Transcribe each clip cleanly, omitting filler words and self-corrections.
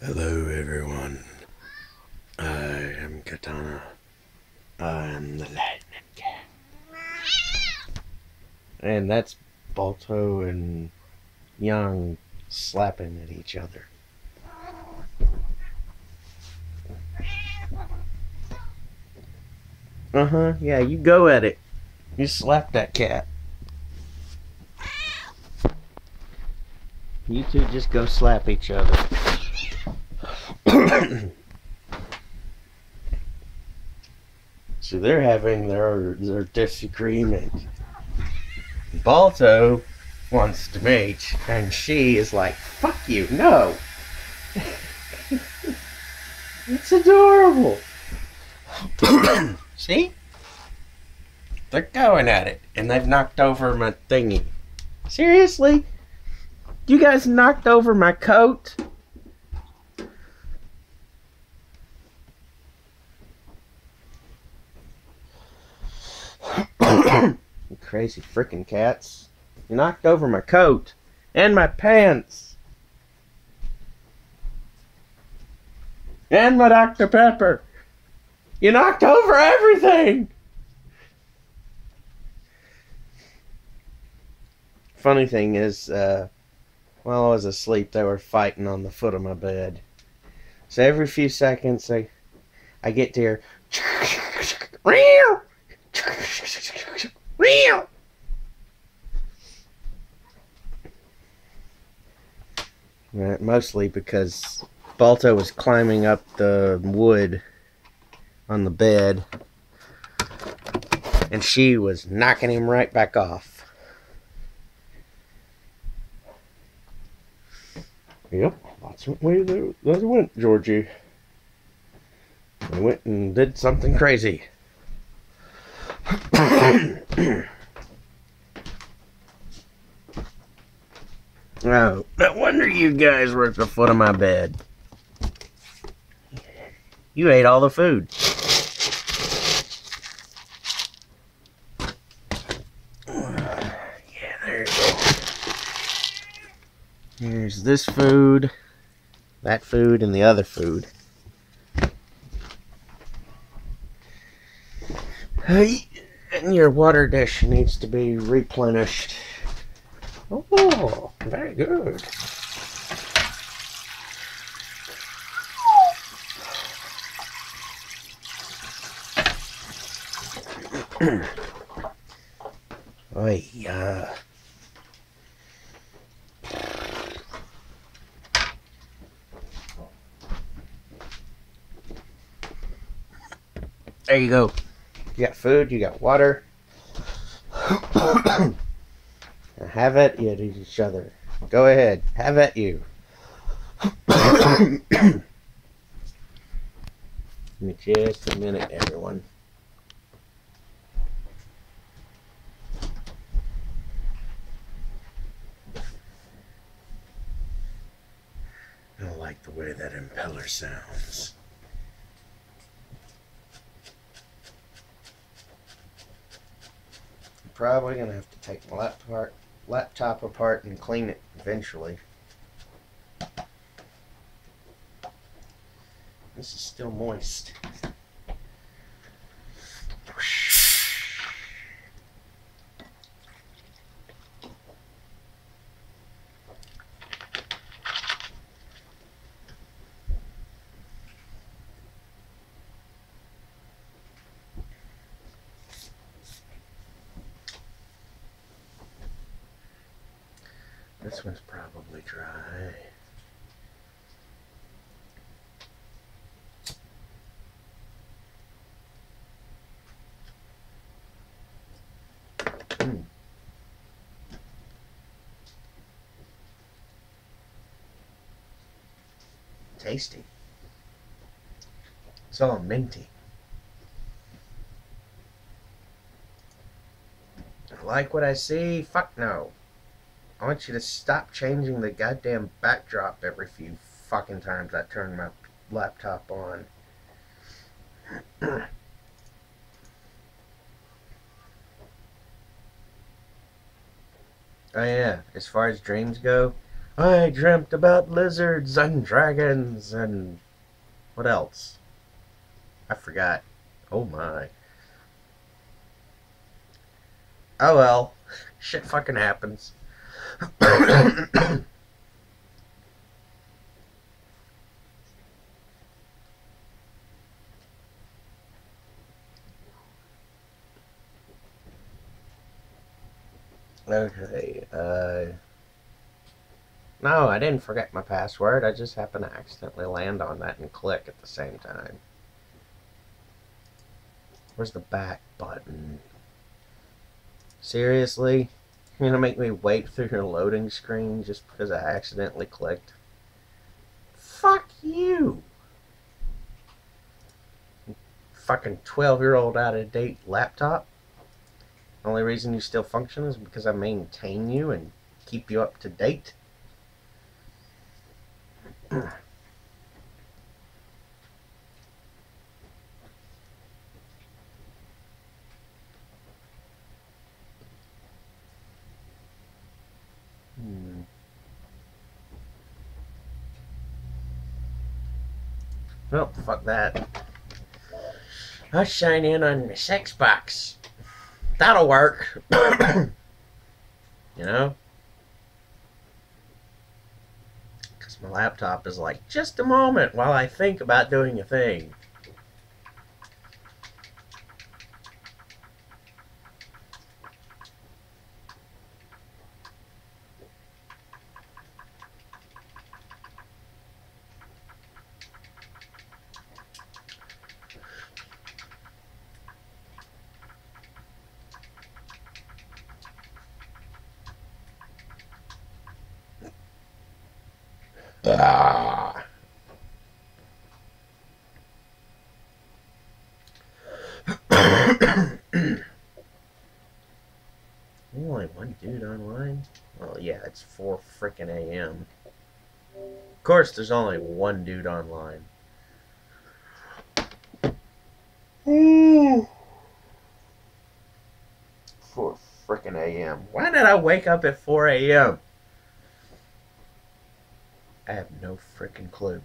Hello everyone, I am Katana, I am the lightning cat. And that's Balto and Young slapping at each other. Yeah, you go at it. You slap that cat. You two just go slap each other. So they're having their disagreement. Balto wants to mate, and she is like, fuck you, no. It's adorable. See? They're going at it, and they've knocked over my thingy. Seriously? You guys knocked over my coat? You crazy freaking cats. You knocked over my coat and my pants and my Dr. Pepper. You knocked over everything. Funny thing is, while I was asleep, they were fighting on the foot of my bed. So every few seconds, I get to hear, real, real. Mostly because Balto was climbing up the wood on the bed, and she was knocking him right back off. Yep, that's the way those went, Georgie. They went and did something crazy. Oh, no wonder you guys were at the foot of my bed. You ate all the food. Yeah, there you go. Here's this food, that food, and the other food. And your water dish needs to be replenished. Oh, very good. Oh, yeah. There you go. You got food, you got water. Have at you to each other. Go ahead, have at you. Give me just a minute, everyone. I don't like the way that impeller sounds. Probably gonna have to take the laptop apart and clean it eventually. This is still moist. This one's probably dry. Tasty. It's all minty. I like what I see. Fuck no. I want you to stop changing the goddamn backdrop every few fucking times I turn my laptop on. Oh yeah, as far as dreams go, I dreamt about lizards and dragons and... what else? I forgot. Oh my. Oh well. Shit fucking happens. Okay, no, I didn't forget my password. I just happened to accidentally land on that and click at the same time. Where's the back button? Seriously? You're gonna make me wait through your loading screen just because I accidentally clicked? Fuck you! Fucking 12-year-old out-of-date laptop. The only reason you still function is because I maintain you and keep you up to date. Well, fuck that. I'll sign in on this Xbox. That'll work. You know? Because my laptop is like, just a moment while I think about doing a thing. Only one dude online? Well, yeah, it's 4 frickin' a.m. Of course, there's only one dude online. Ooh. 4 frickin' a.m. Why did I wake up at 4 a.m.? I have no frickin' clue.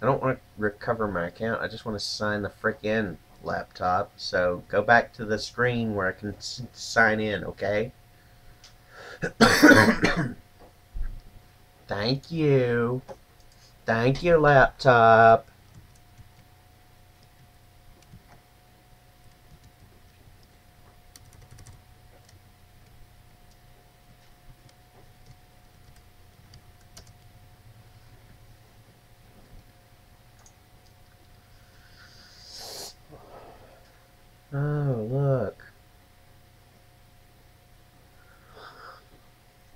I don't want to recover my account. I just want to sign the frickin' laptop. So go back to the screen where I can sign in, okay? Thank you. Thank you, laptop. Oh, look.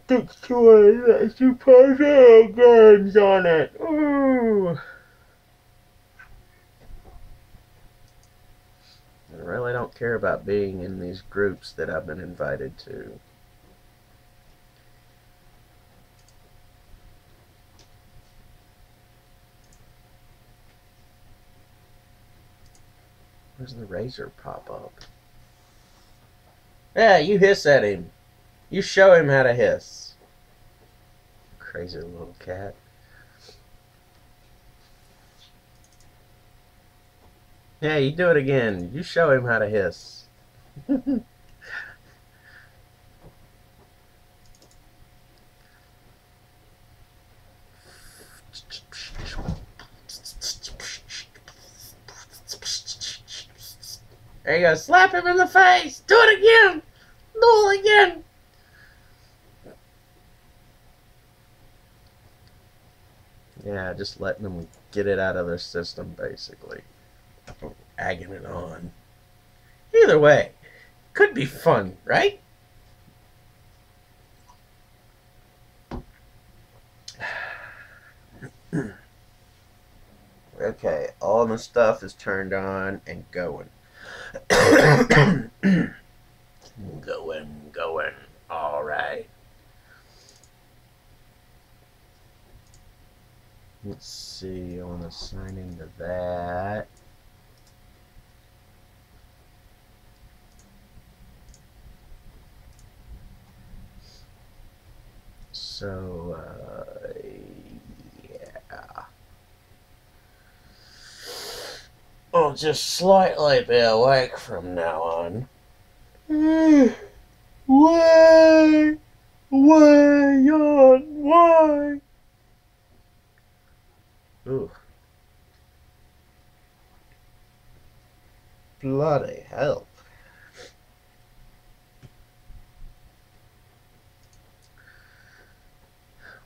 That's the Super Mario games on it. Ooh. I really don't care about being in these groups that I've been invited to. Where's the razor pop-up? Yeah, you hiss at him. You show him how to hiss. Crazy little cat. Yeah, you do it again. You show him how to hiss. There you go. Slap him in the face. Do it again. Do it again. Yeah, just letting them get it out of their system, basically. Agging it on. Either way, could be fun, right? Okay, all the stuff is turned on and going. Going, all right. Let's see, I want to sign into that. So, yeah. I'll just slightly be awake from now on. Why? Ooh. Bloody hell.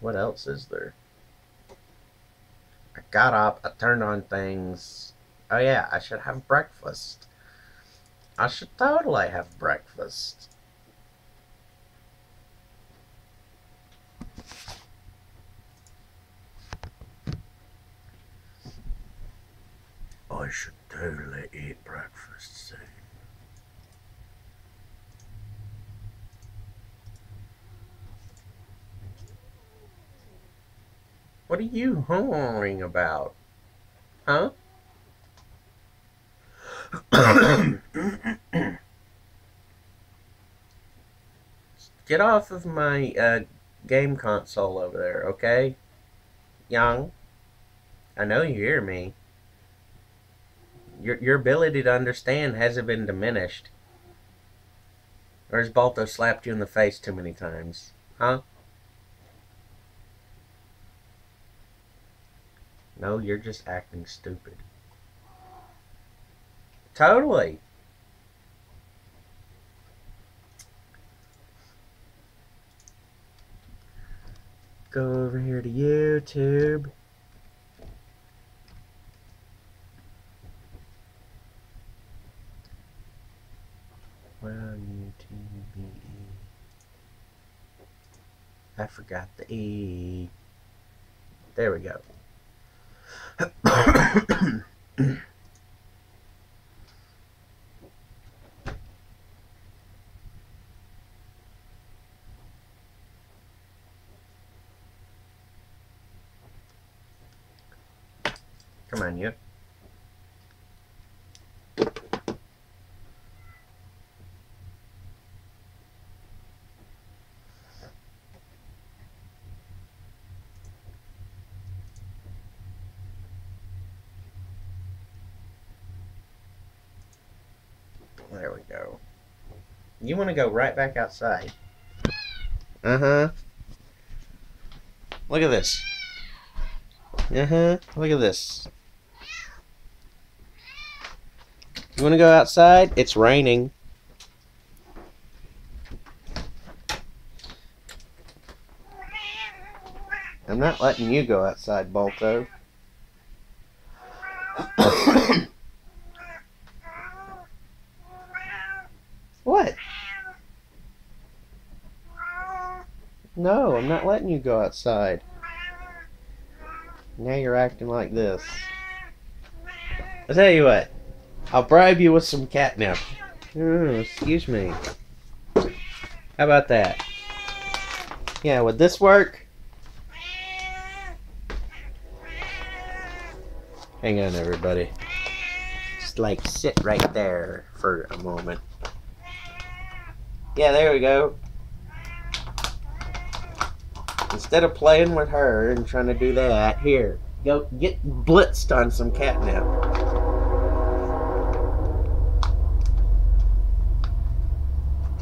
What else is there? I got up, I turned on things. Oh yeah, I should have breakfast. I should totally have breakfast. I should totally eat breakfast soon. What are you hollering about? Huh? Get off of my game console over there, okay? Young, I know you hear me. Your ability to understand hasn't been diminished. Or has Balto slapped you in the face too many times? Huh? No, you're just acting stupid. Totally. Go over here to YouTube. Well, YouTube. I forgot the E. There we go. Come on, you. There we go. You want to go right back outside. Uh-huh. Look at this. Uh-huh. Look at this. You want to go outside? It's raining. I'm not letting you go outside, Balto. What? No, I'm not letting you go outside. Now you're acting like this. I'll tell you what. I'll bribe you with some catnip. Oh, excuse me. How about that? Yeah, would this work? Hang on, everybody. Just like sit right there for a moment. Yeah, there we go. Instead of playing with her and trying to do that, here, go get blitzed on some catnip.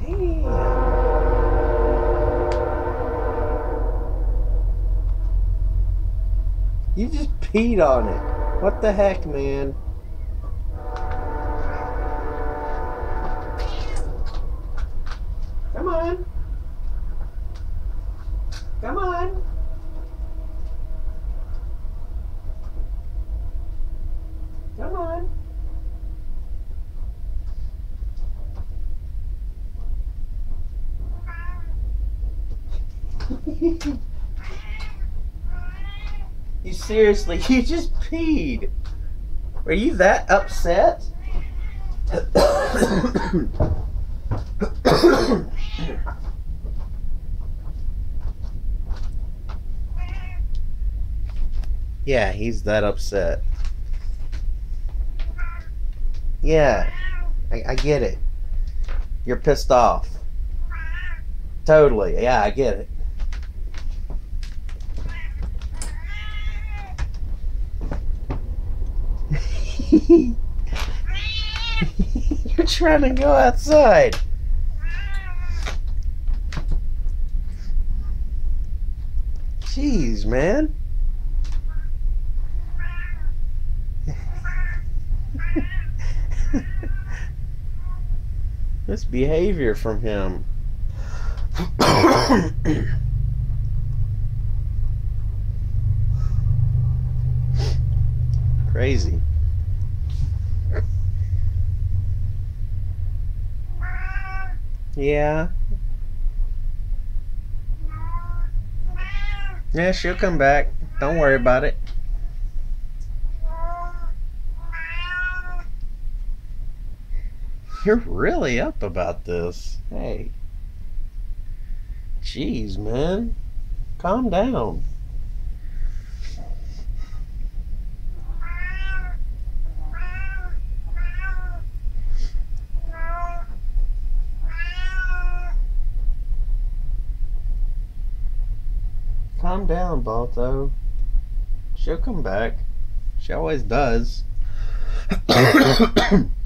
Damn. You just peed on it. What the heck, man? Come on. Come on. Come on. You seriously, you just peed. Were you that upset? Yeah, he's that upset. Yeah, I get it. You're pissed off. Totally, yeah, I get it. You're trying to go outside. Jeez, man. This behavior from him. Crazy. Yeah. Yeah, she'll come back. Don't worry about it. You're really up about this. Hey. Jeez, man. Calm down. Calm down, Balto. She'll come back. She always does.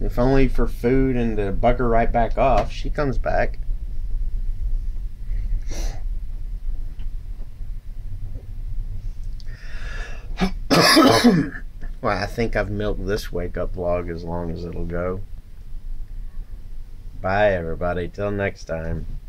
If only for food and to bug her right back off, she comes back. Well, I think I've milked this wake-up vlog as long as it'll go. Bye, everybody. Till next time.